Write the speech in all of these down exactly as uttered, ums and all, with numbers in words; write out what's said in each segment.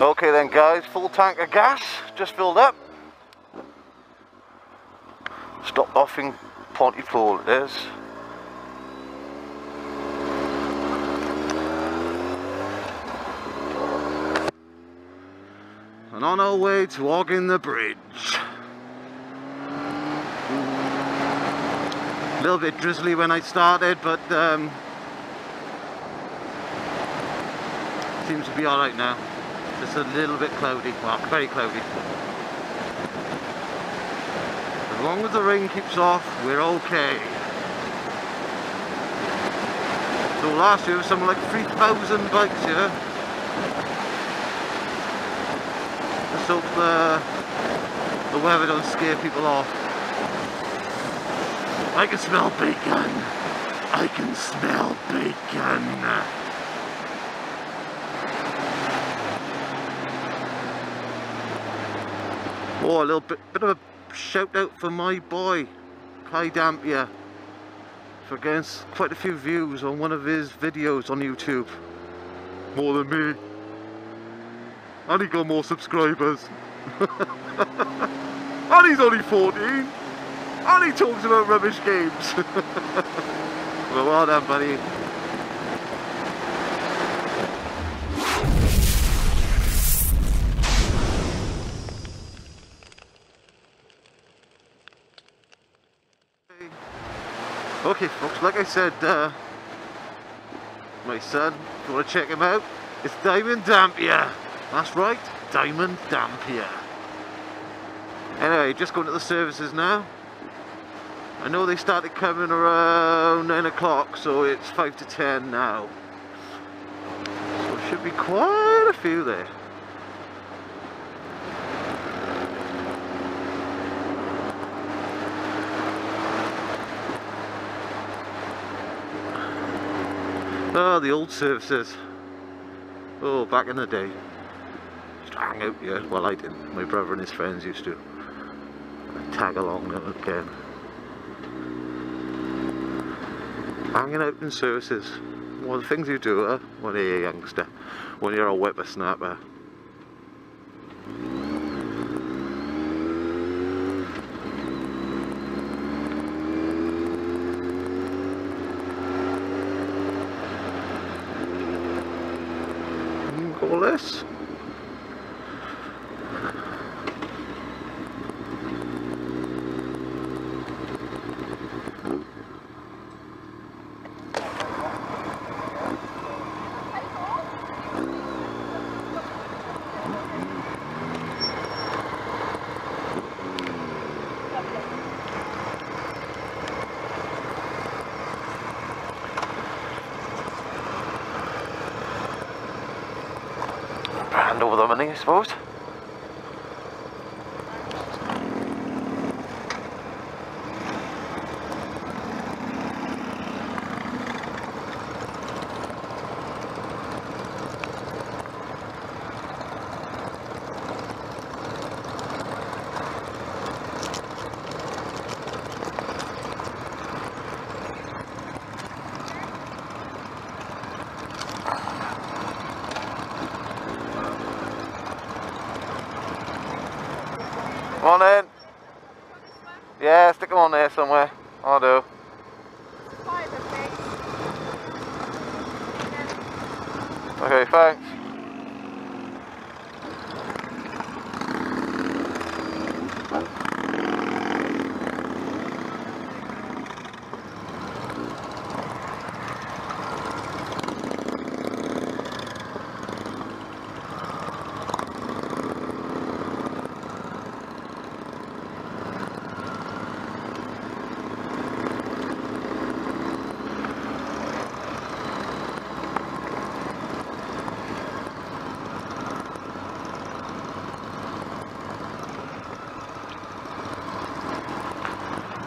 Okay then guys, full tank of gas, just filled up. Stopped off in Pontypool it is. And on our way to Hoggin' the Bridge. A little bit drizzly when I started, but um, seems to be alright now. Just a little bit cloudy, well, very cloudy. As long as the rain keeps off, we're okay. So last year was something like three thousand bikes here. Let's hope uh, the weather don't scare people off. I can smell bacon! I can smell bacon! Oh, a little bit, bit of a shout out for my boy, Kai Dampier, for getting quite a few views on one of his videos on YouTube. More than me. And he got more subscribers. And he's only fourteen. And he talks about rubbish games. Well, well done, buddy. Okay folks, like I said, uh, my son, if you want to check him out, it's Diamond Dampier. That's right, Diamond Dampier. Anyway, just going to the services now. I know they started coming around nine o'clock, so it's five to ten now. So there should be quite a few there. Oh, the old services. Oh, back in the day. Just hang out here. Well, I didn't. My brother and his friends used to. I'd tag along again. Hanging out in services. Well, the things you do huh, when you're a youngster, when you're a whippersnapper. All this. Hand over the money, I suppose. Come on in. Yeah, stick them on there somewhere. I'll do. Okay, thanks.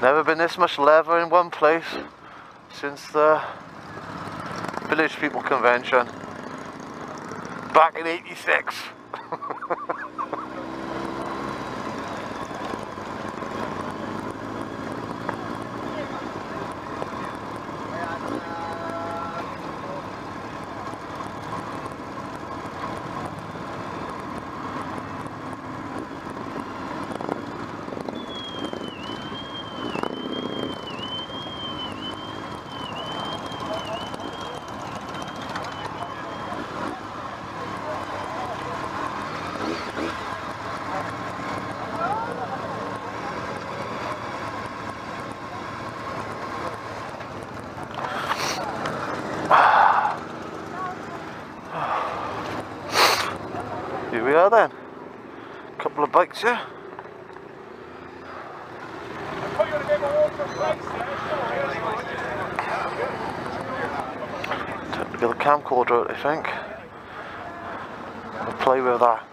Never been this much leather in one place since the Village People Convention back in eighty-six. Here we are then. A couple of bikes here. Technical camcorder, I think. We'll play with that.